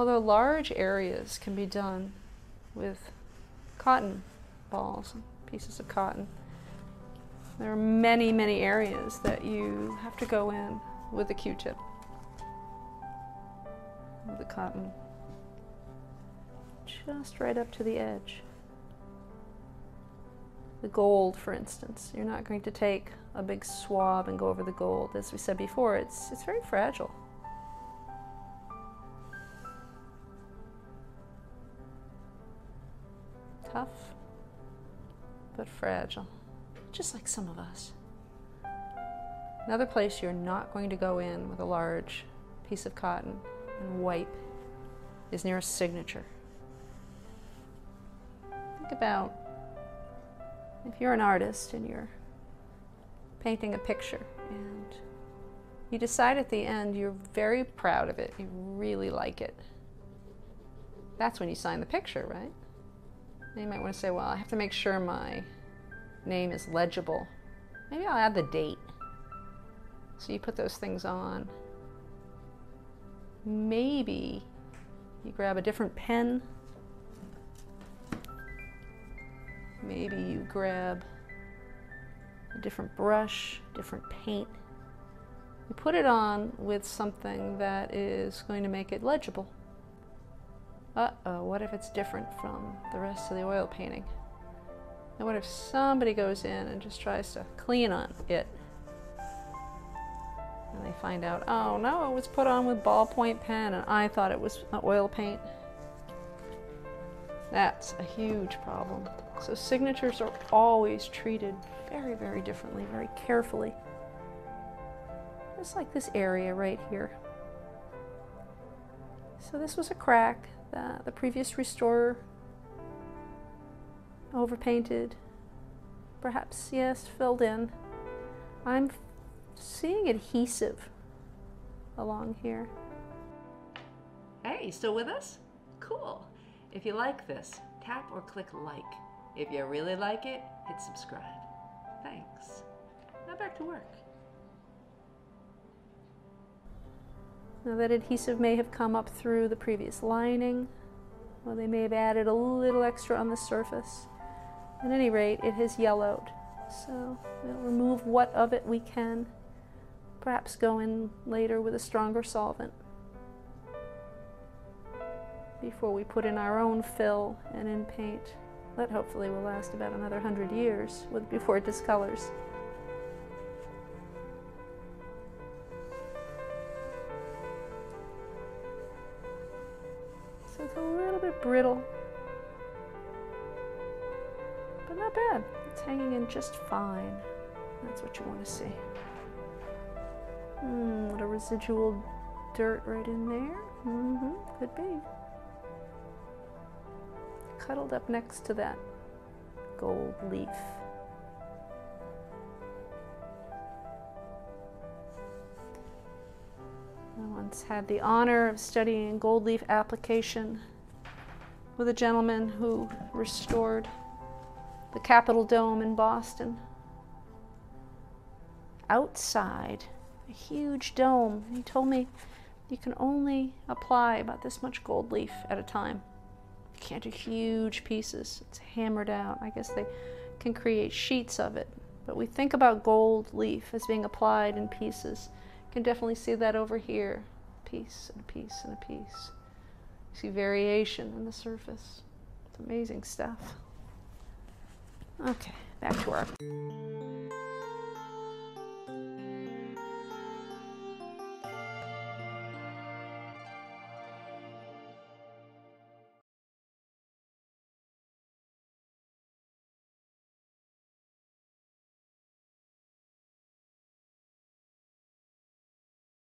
although large areas can be done with cotton balls and pieces of cotton. There are many, many areas that you have to go in with a Q-tip, with the cotton, just right up to the edge. The gold, for instance, you're not going to take a big swab and go over the gold. As we said before, it's very fragile. Tough, but fragile, just like some of us. Another place you're not going to go in with a large piece of cotton and wipe is near a signature. Think about if you're an artist and you're painting a picture and you decide at the end you're very proud of it, you really like it. That's when you sign the picture, right? And you might want to say, well, I have to make sure my name is legible. Maybe I'll add the date. So you put those things on. Maybe you grab a different pen. Maybe you grab a different brush, different paint. You put it on with something that is going to make it legible. Uh-oh, what if it's different from the rest of the oil painting? And what if somebody goes in and just tries to clean on it? And they find out, oh no, it was put on with ballpoint pen and I thought it was oil paint. That's a huge problem. So signatures are always treated very, very differently, very carefully. Just like this area right here. So this was a crack that the previous restorer overpainted, perhaps, yes, filled in. I'm seeing adhesive along here. Hey, you still with us? Cool. If you like this, tap or click like. If you really like it, hit subscribe. Thanks. Now back to work. Now that adhesive may have come up through the previous lining, or they may have added a little extra on the surface. At any rate, it has yellowed, so we'll remove what of it we can. Perhaps go in later with a stronger solvent before we put in our own fill and in paint. That hopefully will last about another 100 years before it discolors. It's a little bit brittle, but not bad. It's hanging in just fine. That's what you want to see. A little residual dirt right in there. Could be. Cuddled up next to that gold leaf. Had the honor of studying gold leaf application with a gentleman who restored the Capitol Dome in Boston. Outside, a huge dome. He told me you can only apply about this much gold leaf at a time. You can't do huge pieces. It's hammered out. I guess they can create sheets of it. But we think about gold leaf as being applied in pieces. You can definitely see that over here. Piece and a piece and a piece. You see variation in the surface. It's amazing stuff. Okay, back to our